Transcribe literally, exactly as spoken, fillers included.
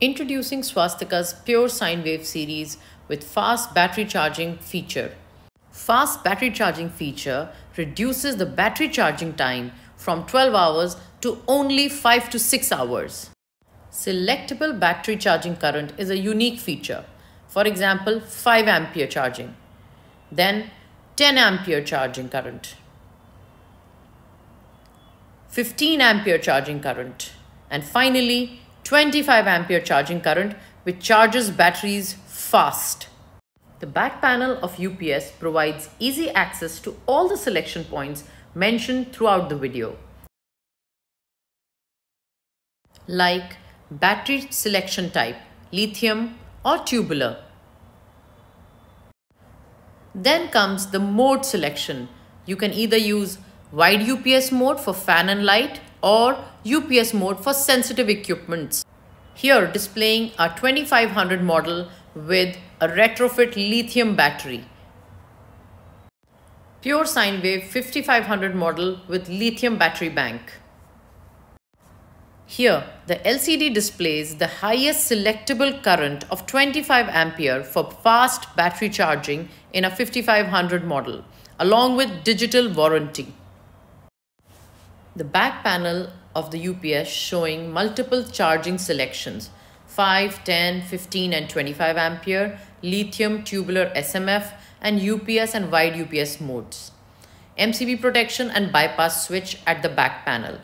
Introducing Su-vastika's Pure Sine Wave series with fast battery charging feature. Fast battery charging feature reduces the battery charging time from twelve hours to only five to six hours. Selectable battery charging current is a unique feature. For example, five ampere charging, then ten ampere charging current, fifteen ampere charging current, and finally twenty-five ampere charging current, which charges batteries fast. The back panel of U P S provides easy access to all the selection points mentioned throughout the video, like battery selection type, lithium or tubular. Then comes the mode selection. You can either use wide U P S mode for fan and light or U P S mode for sensitive equipments. Here displaying our twenty-five hundred model with a retrofit lithium battery. Pure sine wave fifty-five hundred model with lithium battery bank. Here the L C D displays the highest selectable current of twenty-five ampere for fast battery charging in a fifty-five hundred model, along with digital warranty. The back panel of the U P S showing multiple charging selections, five, ten, fifteen and twenty-five ampere, lithium, tubular, S M F and U P S and wide U P S modes. M C B protection and bypass switch at the back panel.